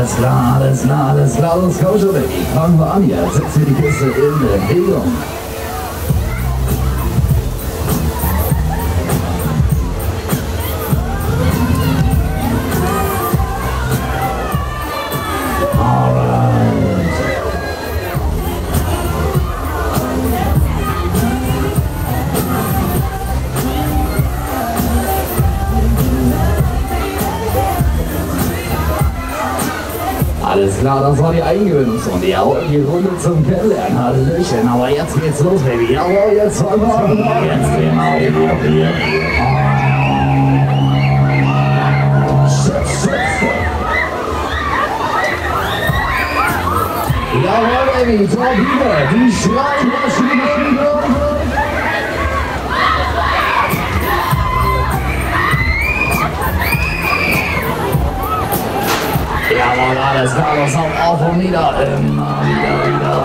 Alles klar, alles klar, alles klar, los komm schon weg. Fangen wir an jetzt, setz hier die Kiste in Bewegung. Alles klar, das war die Eingewöhnungsrunde. Jawohl, die Runde zum Kennenlernen. Hallöchen, aber jetzt geht's los, Baby. Jawohl, jetzt fangen wir an. Jetzt genau hier. Jawohl, Baby, so wieder. Die Schlagmaschine. Jawohl, alles klar, das haut auf und nieder, immer wieder, wieder.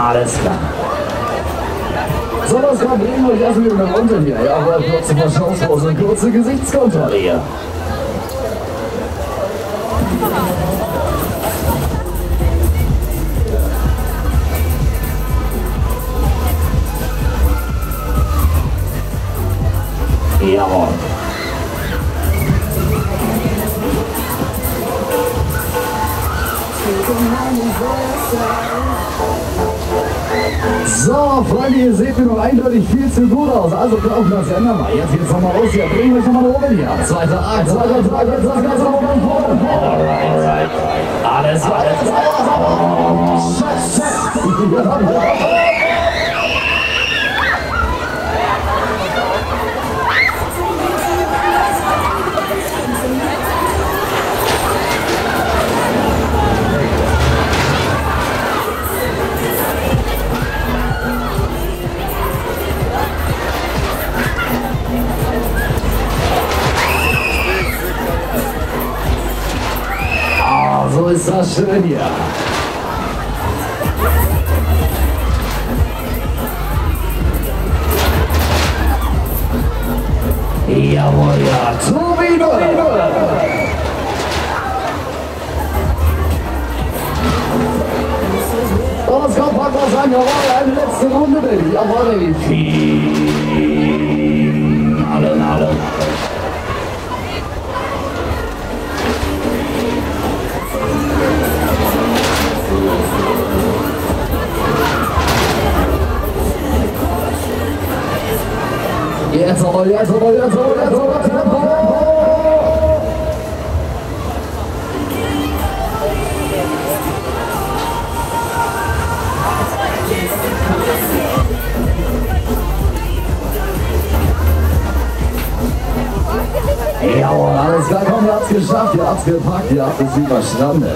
Alles klar. So, was kommt, bringen wir euch erstmal wieder runter hier. Ja, aber kurze Verschnaufpause und kurze Gesichtskontrolle hier. Jawohl. So, Freunde, ihr seht mir noch eindeutig viel zu gut aus. Also glauben wir das ja nochmal. Jetzt geht's nochmal los hier. Bringen wir nochmal oben hier. Zweiter Akt, zweiter Tag, jetzt das Ganze nochmal vorne. Alright. Alles klar. Scheiße. Ist das schön hier. Jawohl, ja, Torino! Oh, es kommt, pack was an, jawohl, eine letzte Runde, Baby. Jawohl, Baby. Alle. Jawohl, alles klar, komm, ihr habt's geschafft, ihr habt's gepackt, ihr habt es überstanden.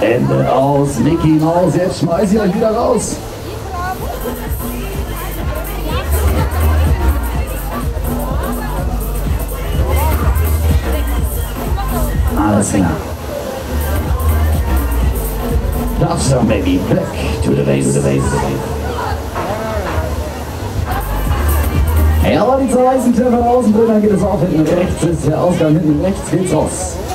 Ende aus, Mickey Maus, jetzt schmeiß ich euch wieder raus. Alles klar. That's some baby, back to the base, to the base, to the base. Ja, aber die zwei weißen Töpfe außen drin, dann geht es auch hinten rechts, ist der Ausgang hinten rechts, geht's raus.